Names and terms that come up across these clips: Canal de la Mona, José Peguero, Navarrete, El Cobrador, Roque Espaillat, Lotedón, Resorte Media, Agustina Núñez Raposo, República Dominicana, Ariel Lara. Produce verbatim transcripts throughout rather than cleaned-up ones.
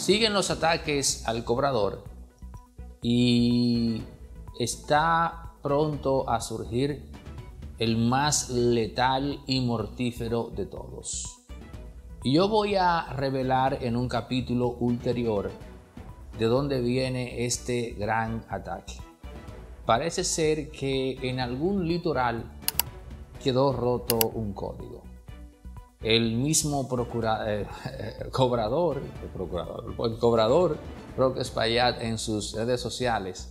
siguen los ataques al cobrador y está pronto a surgir el más letal y mortífero de todos. Y yo voy a revelar en un capítulo ulterior de dónde viene este gran ataque. Parece ser que en algún litoral quedó roto un código. El mismo procura, eh, cobrador, el procurador, el cobrador Roque Espaillat, en sus redes sociales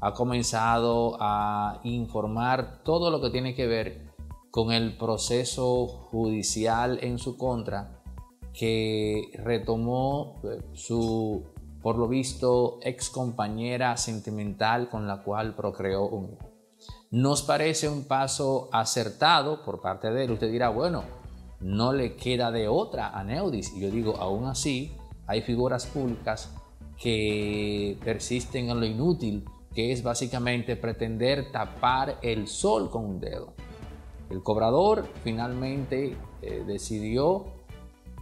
ha comenzado a informar todo lo que tiene que ver con el proceso judicial en su contra, que retomó su, por lo visto, ex compañera sentimental con la cual procreó un hijo. Nos parece un paso acertado por parte de él. Usted dirá, bueno, no le queda de otra a Neudis. Y yo digo, aún así, hay figuras públicas que persisten en lo inútil, que es básicamente pretender tapar el sol con un dedo. El cobrador finalmente eh, decidió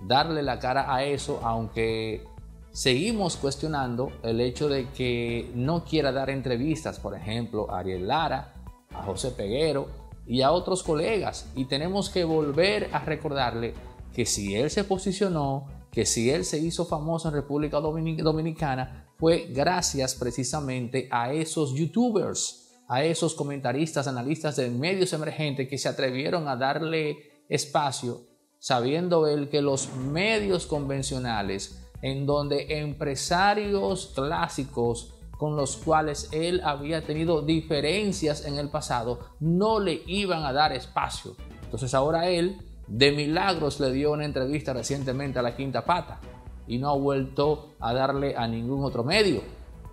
darle la cara a eso, aunque seguimos cuestionando el hecho de que no quiera dar entrevistas, por ejemplo, a Ariel Lara, a José Peguero y a otros colegas, y tenemos que volver a recordarle que si él se posicionó, que si él se hizo famoso en República Dominicana, fue gracias precisamente a esos youtubers, a esos comentaristas, analistas de medios emergentes que se atrevieron a darle espacio, sabiendo él que los medios convencionales, en donde empresarios clásicos con los cuales él había tenido diferencias en el pasado, no le iban a dar espacio. Entonces ahora él, de milagros, le dio una entrevista recientemente a La Quinta Pata y no ha vuelto a darle a ningún otro medio.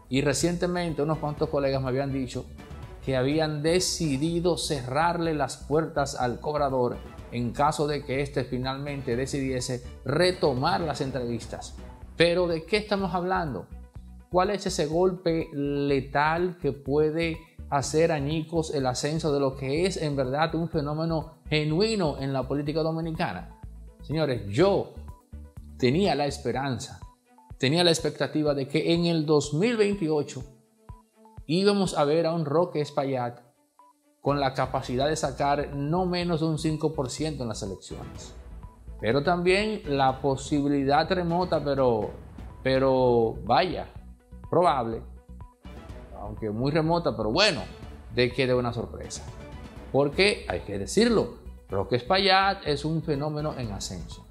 Y recientemente unos cuantos colegas me habían dicho que habían decidido cerrarle las puertas al cobrador en caso de que éste finalmente decidiese retomar las entrevistas. Pero ¿de qué estamos hablando? ¿Cuál es ese golpe letal que puede hacer añicos el ascenso de lo que es en verdad un fenómeno genuino en la política dominicana? Señores, yo tenía la esperanza, tenía la expectativa de que en el dos mil veintiocho íbamos a ver a un Roque Espaillat con la capacidad de sacar no menos de un cinco por ciento en las elecciones. Pero también la posibilidad remota, pero, pero vaya, probable, aunque muy remota, pero bueno, de que dé una sorpresa. Porque, hay que decirlo, Roque Espaillat es un fenómeno en ascenso.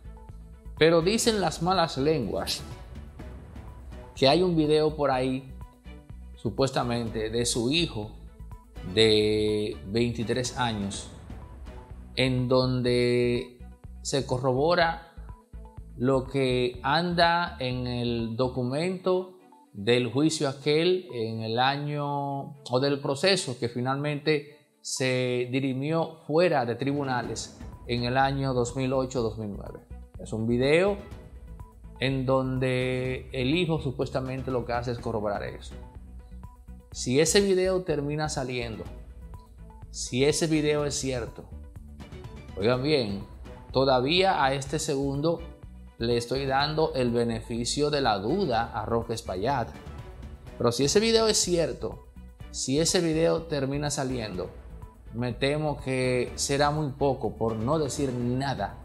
Pero dicen las malas lenguas que hay un video por ahí, supuestamente, de su hijo de veintitrés años, en donde se corrobora lo que anda en el documento del juicio aquel en el año, o del proceso que finalmente se dirimió fuera de tribunales en el año dos mil ocho dos mil nueve. Es un video en donde el hijo supuestamente lo que hace es corroborar eso. Si ese video termina saliendo, si ese video es cierto, oigan bien, todavía a este segundo le estoy dando el beneficio de la duda a Roque Espaillat. Pero si ese video es cierto, si ese video termina saliendo, me temo que será muy poco, por no decir nada,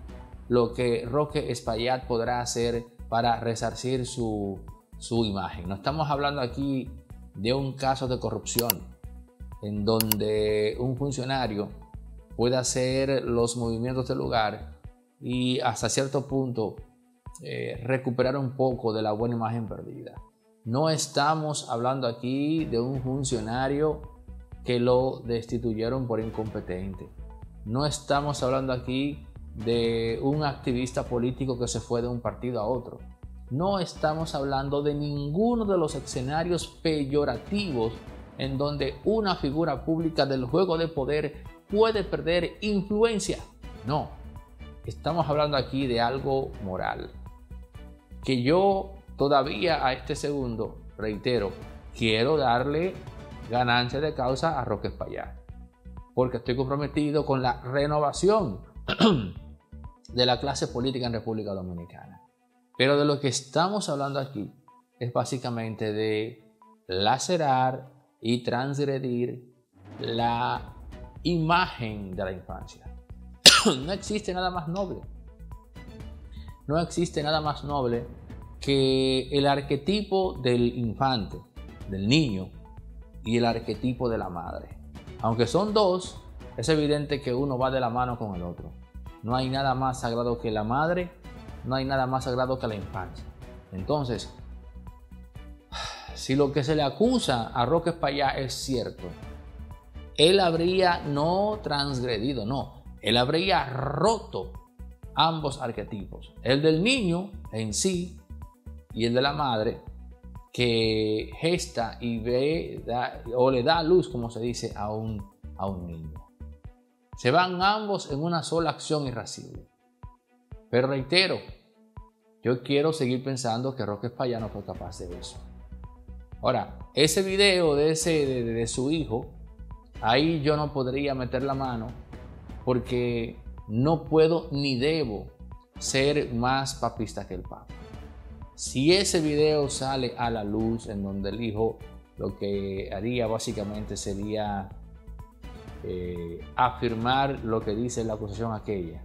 lo que Roque Espaillat podrá hacer para resarcir su, su imagen. No estamos hablando aquí de un caso de corrupción en donde un funcionario puede hacer los movimientos del lugar y hasta cierto punto Eh, recuperar un poco de la buena imagen perdida. No estamos hablando aquí de un funcionario que lo destituyeron por incompetente. No estamos hablando aquí de un activista político que se fue de un partido a otro. No estamos hablando de ninguno de los escenarios peyorativos en donde una figura pública del juego de poder puede perder influencia. No, estamos hablando aquí de algo moral, que yo todavía a este segundo, reitero, quiero darle ganancia de causa a Roque Espaillat, porque estoy comprometido con la renovación de la clase política en República Dominicana. Pero de lo que estamos hablando aquí es básicamente de lacerar y transgredir la imagen de la infancia. No existe nada más noble. No existe nada más noble que el arquetipo del infante, del niño, y el arquetipo de la madre. Aunque son dos, es evidente que uno va de la mano con el otro. No hay nada más sagrado que la madre, no hay nada más sagrado que la infancia. Entonces, si lo que se le acusa a Roque Espaillat es cierto, él habría no transgredido, no, él habría roto ambos arquetipos, el del niño en sí y el de la madre, que gesta y ve da, o le da luz, como se dice, a un, a un niño. Se van ambos en una sola acción irascible. Pero reitero, yo quiero seguir pensando que Roque Espaillat no fue capaz de eso. Ahora, ese video de, ese, de, de su hijo, ahí yo no podría meter la mano porque no puedo ni debo ser más papista que el Papa. Si ese video sale a la luz en donde el hijo lo que haría básicamente sería eh, afirmar lo que dice la acusación aquella.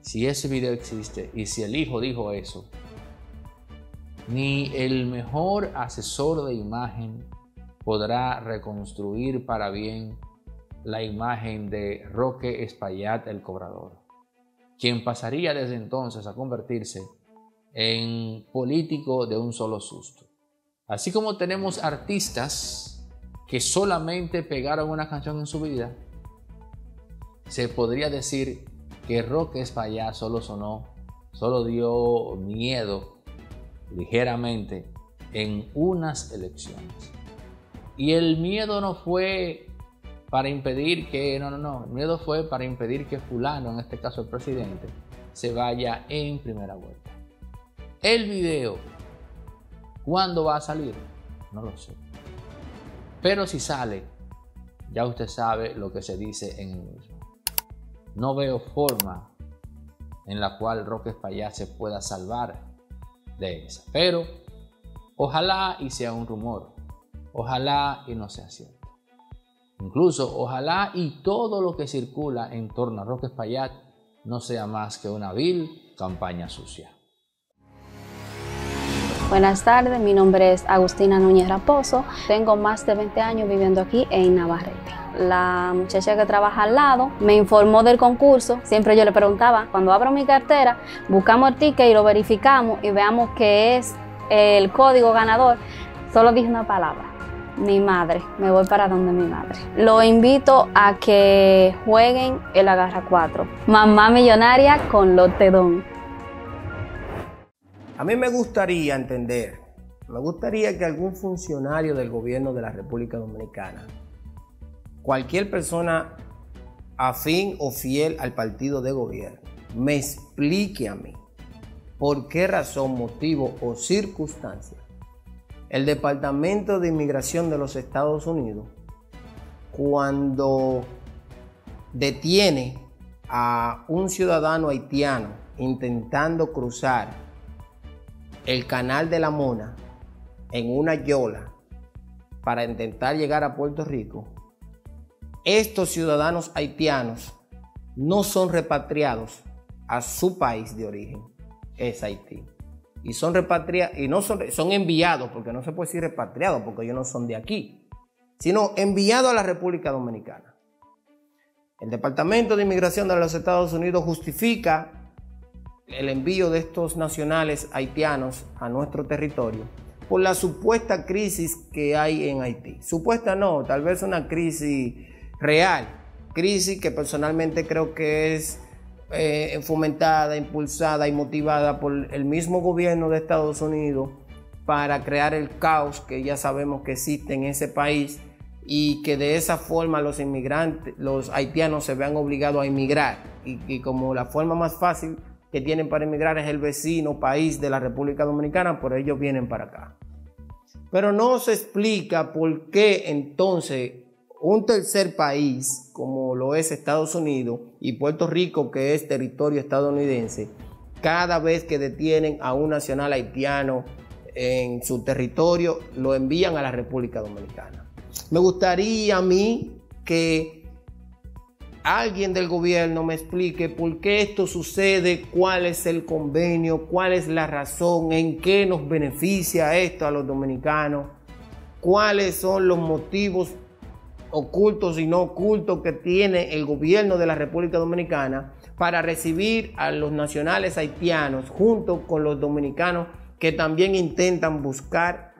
Si ese video existe y si el hijo dijo eso, ni el mejor asesor de imagen podrá reconstruir para bien la imagen de Roque Espaillat el Cobrador, quien pasaría desde entonces a convertirse en político de un solo susto. Así como tenemos artistas que solamente pegaron una canción en su vida, se podría decir que Roque Espaillat solo sonó, solo dio miedo ligeramente en unas elecciones. Y el miedo no fue para impedir que, no, no, no, el miedo fue para impedir que fulano, en este caso el presidente, se vaya en primera vuelta. El video, ¿cuándo va a salir? No lo sé. Pero si sale, ya usted sabe lo que se dice en el mismo. No veo forma en la cual Roque Espaillat se pueda salvar de esa. Pero ojalá y sea un rumor. Ojalá y no sea cierto. Incluso ojalá y todo lo que circula en torno a Roque Espaillat no sea más que una vil campaña sucia. Buenas tardes, mi nombre es Agustina Núñez Raposo. Tengo más de veinte años viviendo aquí en Navarrete. La muchacha que trabaja al lado me informó del concurso. Siempre yo le preguntaba, cuando abro mi cartera, buscamos el ticket y lo verificamos y veamos qué es el código ganador. Solo dije una palabra, mi madre. Me voy para donde mi madre. Lo invito a que jueguen el Agarra cuatro. Mamá Millonaria con Lotedón. A mí me gustaría entender, me gustaría que algún funcionario del gobierno de la República Dominicana, cualquier persona afín o fiel al partido de gobierno, me explique a mí por qué razón, motivo o circunstancia el Departamento de Inmigración de los Estados Unidos, cuando detiene a un ciudadano haitiano intentando cruzar el Canal de la Mona en una yola para intentar llegar a Puerto Rico, estos ciudadanos haitianos no son repatriados a su país de origen, es Haití, y son repatriados y no son, son enviados, porque no se puede decir repatriados porque ellos no son de aquí, sino enviados a la República Dominicana. El Departamento de Inmigración de los Estados Unidos justifica el envío de estos nacionales haitianos a nuestro territorio por la supuesta crisis que hay en Haití. Supuesta no, tal vez una crisis real, crisis que personalmente creo que es eh, fomentada, impulsada y motivada por el mismo gobierno de Estados Unidos para crear el caos que ya sabemos que existe en ese país y que de esa forma los inmigrantes, los haitianos se vean obligados a emigrar y, y como la forma más fácil que tienen para emigrar es el vecino país de la República Dominicana, por ellos vienen para acá. Pero no se explica por qué entonces un tercer país, como lo es Estados Unidos y Puerto Rico, que es territorio estadounidense, Cada vez que detienen a un nacional haitiano en su territorio, lo envían a la República Dominicana. Me gustaría a mí que alguien del gobierno me explique por qué esto sucede, cuál es el convenio, cuál es la razón, en qué nos beneficia esto a los dominicanos, cuáles son los motivos ocultos y no ocultos que tiene el gobierno de la República Dominicana para recibir a los nacionales haitianos junto con los dominicanos que también intentan buscar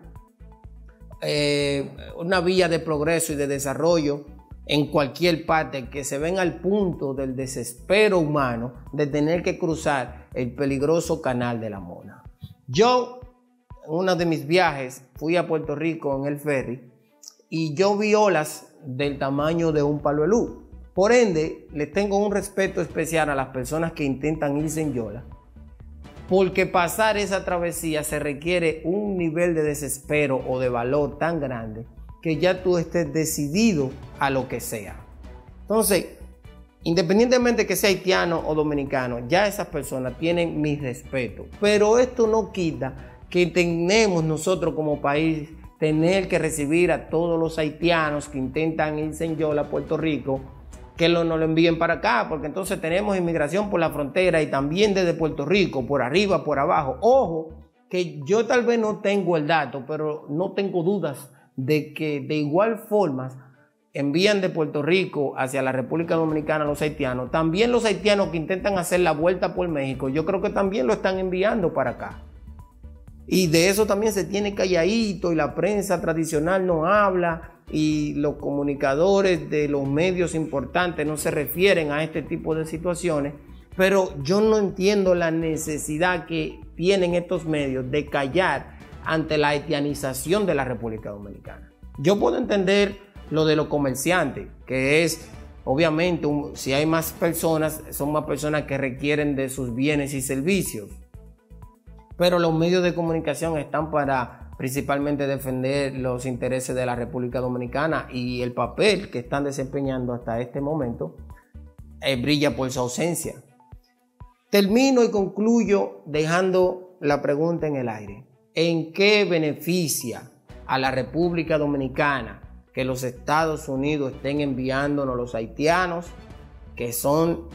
eh, una vía de progreso y de desarrollo en cualquier parte, que se ven al punto del desespero humano de tener que cruzar el peligroso Canal de la Mona. Yo, en uno de mis viajes, fui a Puerto Rico en el ferry y yo vi olas del tamaño de un paluelú. Por ende, les tengo un respeto especial a las personas que intentan irse en yola, porque pasar esa travesía se requiere un nivel de desespero o de valor tan grande que ya tú estés decidido a lo que sea. Entonces, independientemente que sea haitiano o dominicano, ya esas personas tienen mi respeto. Pero esto no quita que tenemos nosotros como país tener que recibir a todos los haitianos que intentan irse en yola a Puerto Rico, que no lo envíen para acá, porque entonces tenemos inmigración por la frontera y también desde Puerto Rico, por arriba, por abajo. Ojo, que yo tal vez no tengo el dato, pero no tengo dudas de que de igual forma envían de Puerto Rico hacia la República Dominicana a los haitianos. También los haitianos que intentan hacer la vuelta por México, yo creo que también lo están enviando para acá. Y de eso también se tiene calladito y la prensa tradicional no habla y los comunicadores de los medios importantes no se refieren a este tipo de situaciones. Pero yo no entiendo la necesidad que tienen estos medios de callar ante la haitianización de la República Dominicana. Yo puedo entender lo de los comerciantes, que es obviamente un, si hay más personas, son más personas que requieren de sus bienes y servicios. Pero los medios de comunicación están para principalmente defender los intereses de la República Dominicana y el papel que están desempeñando hasta este momento eh, brilla por su ausencia. Termino y concluyo dejando la pregunta en el aire. ¿En qué beneficia a la República Dominicana que los Estados Unidos estén enviándonos los haitianos que son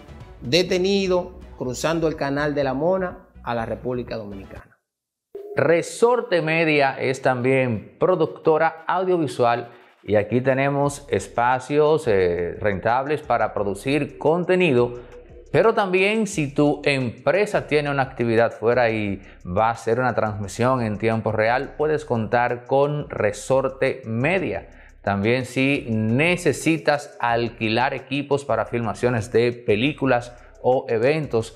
detenidos cruzando el Canal de la Mona a la República Dominicana? Resorte Media es también productora audiovisual y aquí tenemos espacios eh, rentables para producir contenido, pero también si tu empresa tiene una actividad fuera y va a hacer una transmisión en tiempo real, puedes contar con Resorte Media. También si necesitas alquilar equipos para filmaciones de películas o eventos,